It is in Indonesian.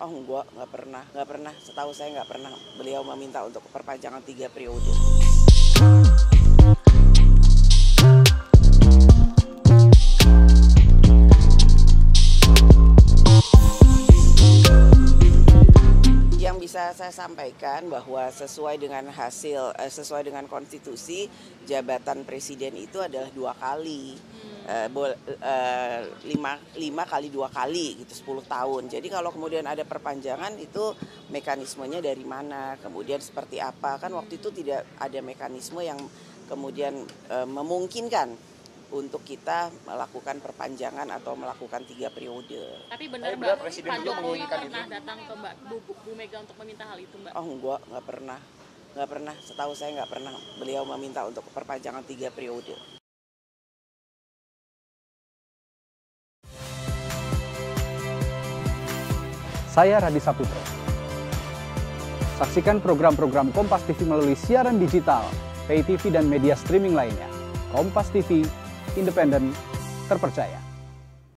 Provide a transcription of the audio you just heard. oh nggak pernah, setahu saya nggak pernah beliau meminta untuk perpanjangan 3 periode. Bisa saya sampaikan bahwa sesuai dengan konstitusi, jabatan presiden itu adalah 2 kali, 5 kali 2 kali gitu, 10 tahun. Jadi kalau kemudian ada perpanjangan itu mekanismenya dari mana, kemudian seperti apa, kan waktu itu tidak ada mekanisme yang kemudian memungkinkan untuk kita melakukan perpanjangan atau melakukan 3 periode. Tapi benar Presiden Pak Jokowi pernah datang ke Mbak Bu Mega untuk meminta hal itu, Mbak? Oh enggak, nggak pernah. Setahu saya nggak pernah beliau meminta untuk perpanjangan 3 periode. Saya Radi Saputra. Saksikan program-program Kompas TV melalui siaran digital, pay TV dan media streaming lainnya. Kompas TV. Independen, terpercaya.